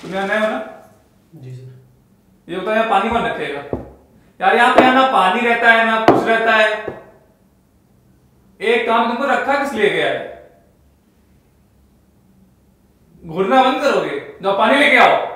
तुम्हें आना है ना? जी सर। ये बताओ यहाँ पानी कौन रखेगा? यार यहाँ पे ना पानी रहता है ना कुछ रहता है। एक काम तुमको रखा किस लिए गया है? घुरना बंद करोगे? जाओ पानी लेके आओ।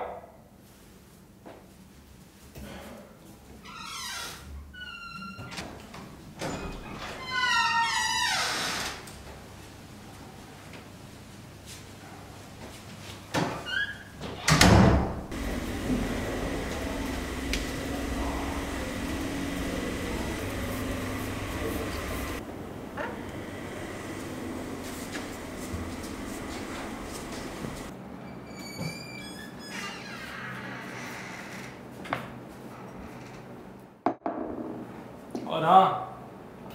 और हाँ,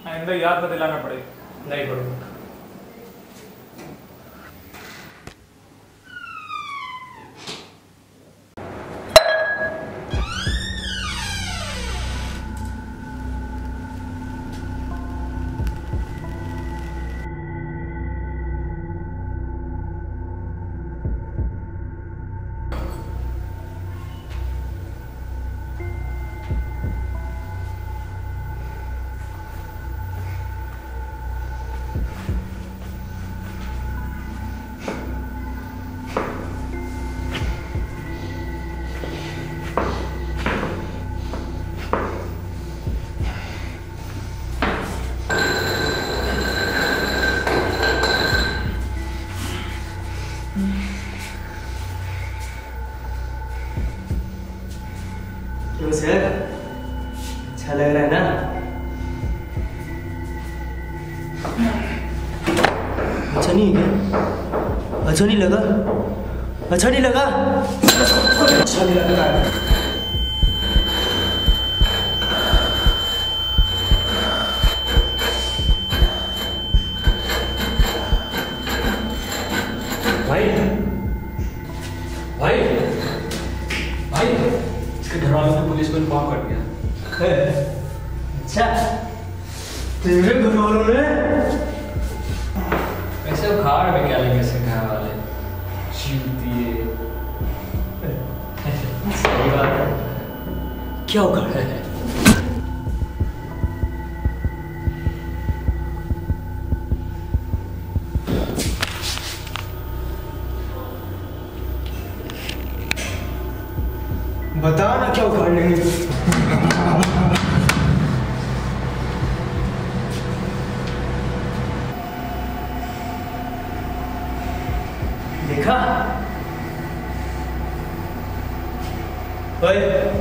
आइंदा याद न दिलाना पड़ेगा। नहीं पड़ेगा। अच्छा लग रहा है ना? अच्छा नहीं है? अच्छा नहीं लगा? अच्छा नहीं लगा? अच्छा नहीं लगा? भाई भाई भाई इसके घर वालों ने पुलिस को इन्फॉर्म कर दिया। अच्छा तेरे घर वालों ने? वैसे उखाड़ में क्या लगे से घर वाले दिए। सही बात है। क्या उखाड़ है? बताओ ना क्या उखाड़ लेंगे। देखा? ओए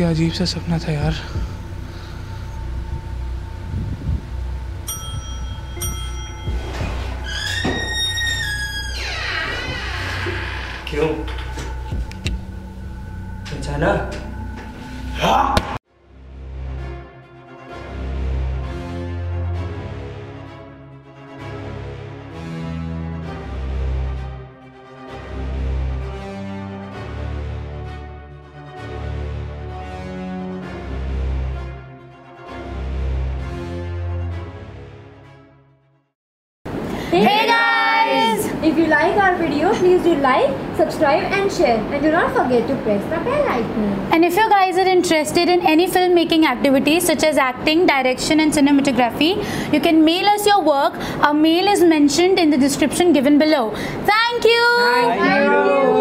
क्या अजीब सा सपना था यार। क्यों पहचाना? हाँ। Hey guys! If you like our video, please do like, subscribe and share, and do not forget to press the bell icon. And if you guys are interested in any filmmaking activities such as acting, direction and cinematography, you can mail us your work. Our mail is mentioned in the description given below. Thank you! Thank you!